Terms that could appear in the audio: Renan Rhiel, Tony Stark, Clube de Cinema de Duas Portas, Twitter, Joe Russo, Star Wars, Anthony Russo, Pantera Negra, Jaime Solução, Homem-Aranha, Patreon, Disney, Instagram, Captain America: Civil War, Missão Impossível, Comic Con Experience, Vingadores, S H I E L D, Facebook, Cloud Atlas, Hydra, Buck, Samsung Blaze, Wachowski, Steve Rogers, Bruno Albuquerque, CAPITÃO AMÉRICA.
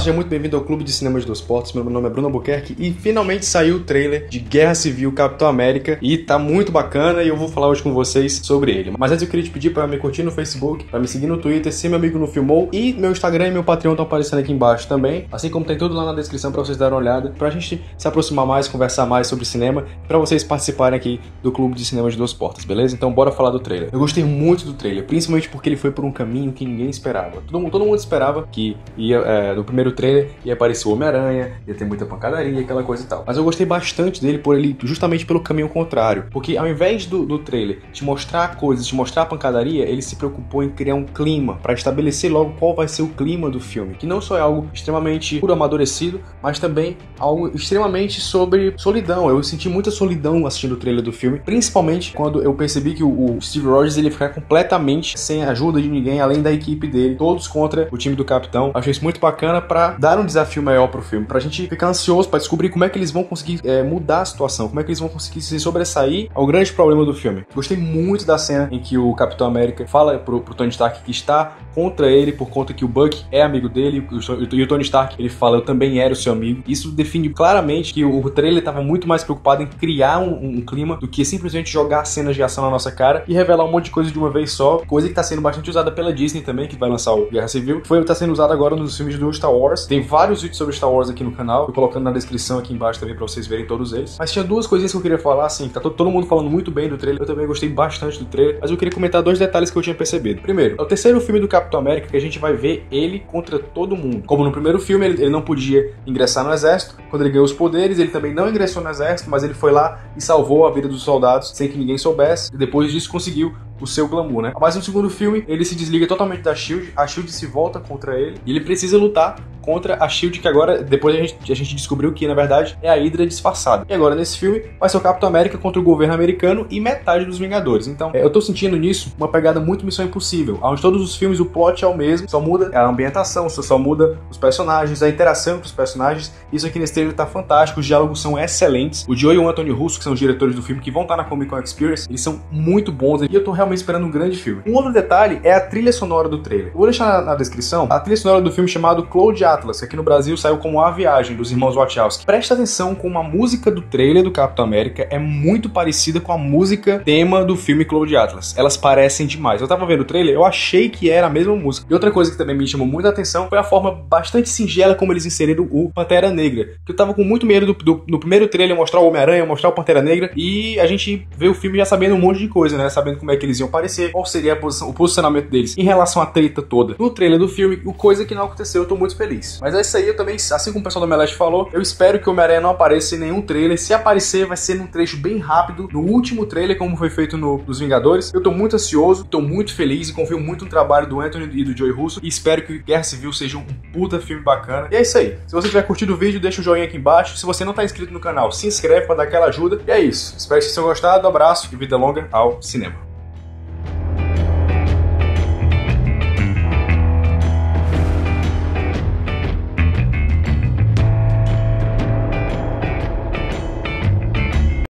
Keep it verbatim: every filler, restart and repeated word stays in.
seja muito bem-vindo ao Clube de Cinema de Duas Portas. Meu nome é Bruno Albuquerque e finalmente saiu o trailer de Guerra Civil Capitão América e tá muito bacana e eu vou falar hoje com vocês sobre ele. Mas antes eu queria te pedir pra me curtir no Facebook, pra me seguir no Twitter, se meu amigo não filmou, e meu Instagram e meu Patreon estão aparecendo aqui embaixo também, assim como tem tudo lá na descrição pra vocês darem uma olhada, pra gente se aproximar mais, conversar mais sobre cinema, pra vocês participarem aqui do Clube de Cinema de Duas Portas, beleza? Então bora falar do trailer. Eu gostei muito do trailer, principalmente porque ele foi por um caminho que ninguém esperava. Todo mundo, todo mundo esperava que ia, é, do primeiro trailer ia aparecer o Homem-Aranha, ia ter muita pancadaria, aquela coisa e tal. Mas eu gostei bastante dele por ele, justamente pelo caminho contrário, porque ao invés do, do trailer te mostrar coisas, te mostrar a pancadaria, ele se preocupou em criar um clima, pra estabelecer logo qual vai ser o clima do filme, que não só é algo extremamente puro amadurecido, mas também algo extremamente sobre solidão. Eu senti muita solidão assistindo o trailer do filme, principalmente quando eu percebi que o, o Steve Rogers ele ficar completamente sem a ajuda de ninguém, além da equipe dele, todos contra o time do Capitão. Achei isso muito bacana pra dar um desafio maior pro filme, pra gente ficar ansioso pra descobrir como é que eles vão conseguir é, mudar a situação, como é que eles vão conseguir se sobressair ao grande problema do filme. Gostei muito da cena em que o Capitão América fala pro, pro Tony Stark que está contra ele por conta que o Buck é amigo dele e o Tony Stark, ele fala, eu também era o seu amigo. Isso define claramente que o trailer tava muito mais preocupado em criar um, um clima do que simplesmente jogar cenas de ação na nossa cara e revelar um monte de coisa de uma vez só, coisa que tá sendo bastante usada pela Disney também, que vai lançar o Guerra Civil, foi tá sendo usada agora nos filmes do Star Wars. Tem vários vídeos sobre Star Wars aqui no canal, tô colocando na descrição aqui embaixo também pra vocês verem todos eles. Mas tinha duas coisinhas que eu queria falar, assim, tá todo mundo falando muito bem do trailer, eu também gostei bastante do trailer, mas eu queria comentar dois detalhes que eu tinha percebido. Primeiro, é o terceiro filme do Capitão América que a gente vai ver ele contra todo mundo. Como no primeiro filme, ele, ele não podia ingressar no exército, quando ele ganhou os poderes, ele também não ingressou no exército, mas ele foi lá e salvou a vida dos soldados sem que ninguém soubesse, e depois disso conseguiu o seu glamour, né? Mas no segundo filme, ele se desliga totalmente da S H I E L D, a S H I E L D se volta contra ele, e ele precisa lutar contra a S H I E L D, que agora, depois a gente, a gente descobriu que, na verdade, é a Hydra disfarçada. E agora, nesse filme, vai ser o Capitão América contra o governo americano e metade dos Vingadores. Então, é, eu tô sentindo nisso uma pegada muito Missão Impossível, onde todos os filmes o plot é o mesmo, só muda a ambientação, só, só muda os personagens, a interação com os personagens. Isso aqui nesse trailer tá fantástico, os diálogos são excelentes. O Joe e o Anthony Russo, que são os diretores do filme, que vão estar na Comic Con Experience, eles são muito bons, e eu tô realmente esperando um grande filme. Um outro detalhe é a trilha sonora do trailer. Eu vou deixar na, na descrição a trilha sonora do filme chamado Cloud Atlas, que aqui no Brasil saiu como A Viagem, dos irmãos Wachowski. Presta atenção como a música do trailer do Capitão América é muito parecida com a música tema do filme Cloud Atlas. Elas parecem demais. Eu tava vendo o trailer, eu achei que era a mesma música. E outra coisa que também me chamou muita atenção foi a forma bastante singela como eles inseriram o Pantera Negra, que eu tava com muito medo do, do, no primeiro trailer mostrar o Homem-Aranha, mostrar o Pantera Negra, e a gente vê o filme já sabendo um monte de coisa, né? Sabendo como é que eles iam aparecer, qual seria a posição, o posicionamento deles em relação à treta toda. No trailer do filme, o coisa que não aconteceu, eu tô muito feliz. Mas é isso aí, eu também, assim como o pessoal do Meleste falou, eu espero que o Homem-Aranha não apareça em nenhum trailer. Se aparecer, vai ser num trecho bem rápido, no último trailer, como foi feito no, nos Vingadores. Eu tô muito ansioso, tô muito feliz e confio muito no trabalho do Anthony e do Joe Russo, e espero que Guerra Civil seja um puta filme bacana. E é isso aí. Se você tiver curtido o vídeo, deixa o joinha aqui embaixo. Se você não tá inscrito no canal, se inscreve pra dar aquela ajuda. E é isso. Espero que vocês tenham gostado. Abraço e vida longa ao cinema.